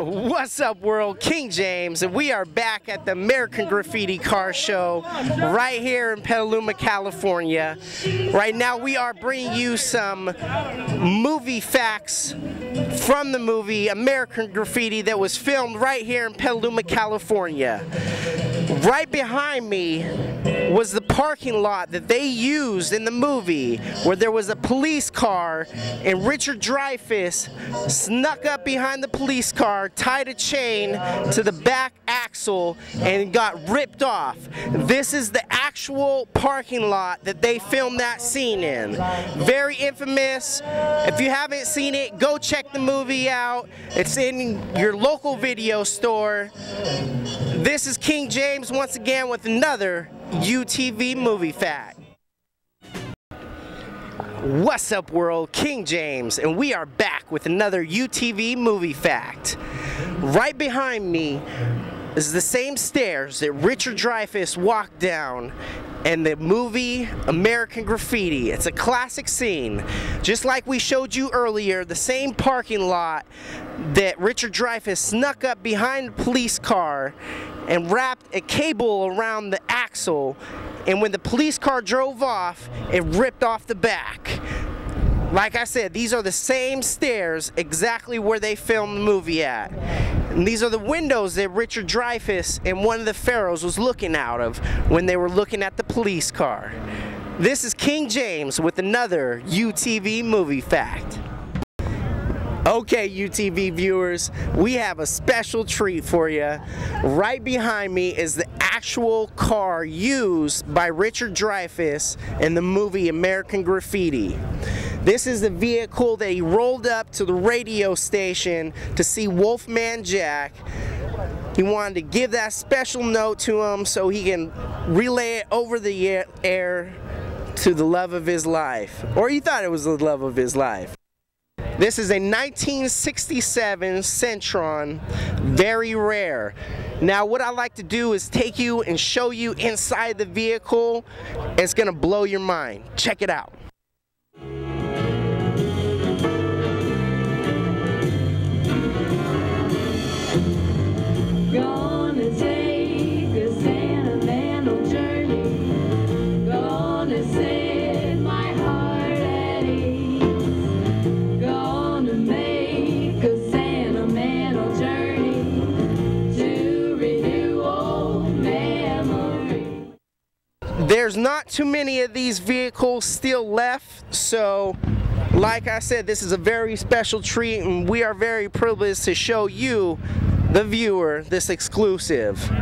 What's up, world? King James, and we are back at the American Graffiti Car Show right here in Petaluma, California. Right now we are bringing you some movie facts from the movie American Graffiti that was filmed right here in Petaluma, California. Right behind me was the parking lot that they used in the movie, where there was a police car and Richard Dreyfuss snuck up behind the police car, tied a chain to the back axle, and got ripped off. This is the actual parking lot that they filmed that scene in. Very infamous. If you haven't seen it, go check the movie out. It's in your local video store. This is King James once again with another uTV movie fact. What's up, world? King James, and we are back with another uTV movie fact. Right behind me is the same stairs that Richard Dreyfuss walked down in the movie American Graffiti. It's a classic scene. Just like we showed you earlier, the same parking lot that Richard Dreyfuss snuck up behind the police car and wrapped a cable around the axle, and when the police car drove off, it ripped off the back. Like I said, these are the same stairs exactly where they filmed the movie at. And these are the windows that Richard Dreyfuss and one of the Pharaohs was looking out of when they were looking at the police car. This is King James with another uTV movie fact. Okay, uTV viewers, we have a special treat for you. Right behind me is the actual car used by Richard Dreyfuss in the movie American Graffiti. This is the vehicle that he rolled up to the radio station to see Wolfman Jack. He wanted to give that special note to him so he can relay it over the air to the love of his life. Or he thought it was the love of his life. This is a 1967 Centron, very rare. Now what I like to do is take you and show you inside the vehicle. It's gonna blow your mind. Check it out. There's not too many of these vehicles still left, so like I said, this is a very special treat, and we are very privileged to show you, the viewer, this exclusive.